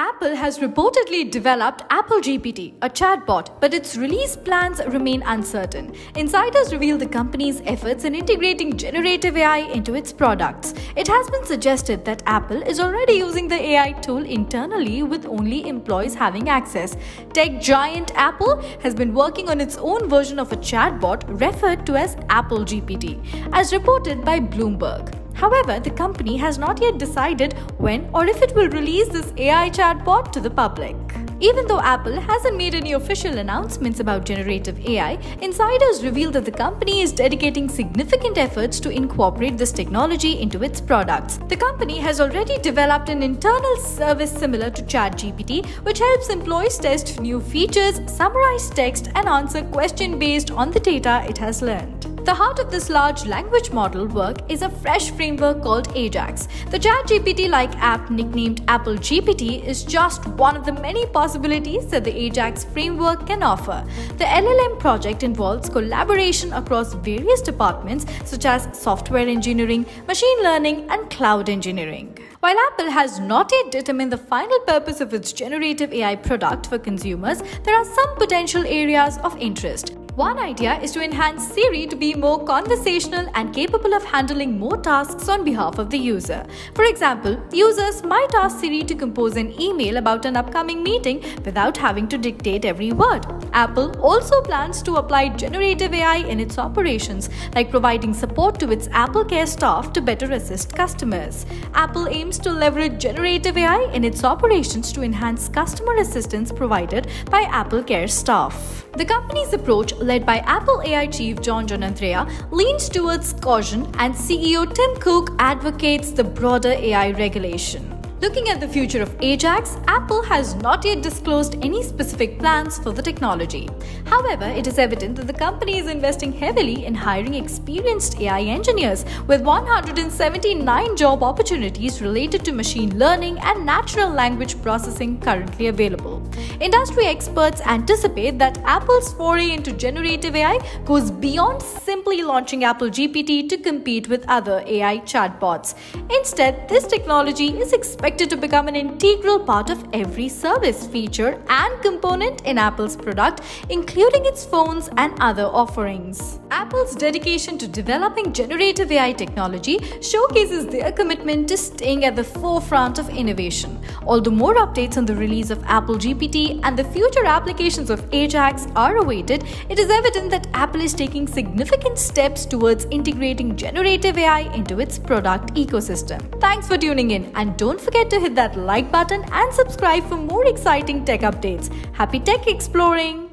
Apple has reportedly developed Apple GPT, a chatbot, but its release plans remain uncertain. Insiders reveal the company's efforts in integrating generative AI into its products. It has been suggested that Apple is already using the AI tool internally with only employees having access. Tech giant Apple has been working on its own version of a chatbot referred to as Apple GPT, as reported by Bloomberg. However, the company has not yet decided when or if it will release this AI chatbot to the public. Even though Apple hasn't made any official announcements about generative AI, insiders reveal that the company is dedicating significant efforts to incorporate this technology into its products. The company has already developed an internal service similar to ChatGPT, which helps employees test new features, summarize text, and answer questions based on the data it has learned. The heart of this large language model work is a fresh framework called Ajax. The ChatGPT-like app nicknamed Apple GPT is just one of the many possibilities that the Ajax framework can offer. The LLM project involves collaboration across various departments such as software engineering, machine learning, and cloud engineering. While Apple has not yet determined the final purpose of its generative AI product for consumers, there are some potential areas of interest. One idea is to enhance Siri to be more conversational and capable of handling more tasks on behalf of the user. For example, users might ask Siri to compose an email about an upcoming meeting without having to dictate every word. Apple also plans to apply generative AI in its operations, like providing support to its AppleCare staff to better assist customers. Apple aims to leverage generative AI in its operations to enhance customer assistance provided by AppleCare staff. The company's approach, led by Apple AI chief John Giannandrea, leans towards caution, and CEO Tim Cook advocates the broader AI regulation. Looking at the future of Ajax, Apple has not yet disclosed any specific plans for the technology. However, it is evident that the company is investing heavily in hiring experienced AI engineers, with 179 job opportunities related to machine learning and natural language processing currently available. Industry experts anticipate that Apple's foray into generative AI goes beyond simply launching Apple GPT to compete with other AI chatbots. Instead, this technology is expected to become an integral part of every service, feature, and component in Apple's product, including its phones and other offerings. Apple's dedication to developing generative AI technology showcases their commitment to staying at the forefront of innovation. Although more updates on the release of Apple GPT and the future applications of Ajax are awaited, it is evident that Apple is taking significant steps towards integrating generative AI into its product ecosystem. Thanks for tuning in, and don't forget to hit that like button and subscribe for more exciting tech updates. Happy tech exploring!